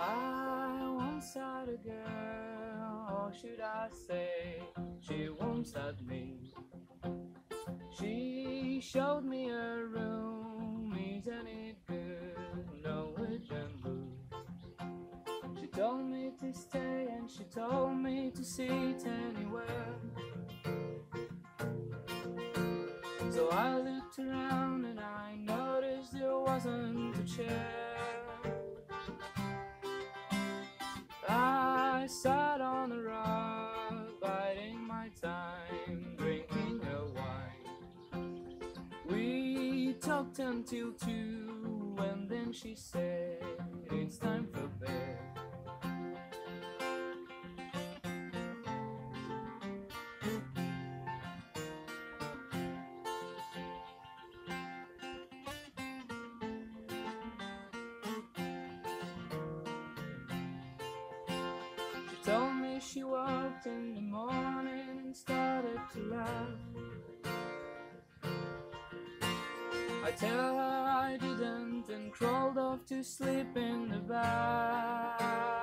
I once had a girl, or should I say, she once had me. She showed me her room, isn't it good, Norwegian Wood. She told me to stay and she told me to sit anywhere. So I looked around and I noticed there wasn't a chair. I sat on a rock, biding my time, drinking her wine. We talked until 2, and then she said, "It's time for bed." Told me she walked in the morning and started to laugh. I tell her I didn't and crawled off to sleep in the bath.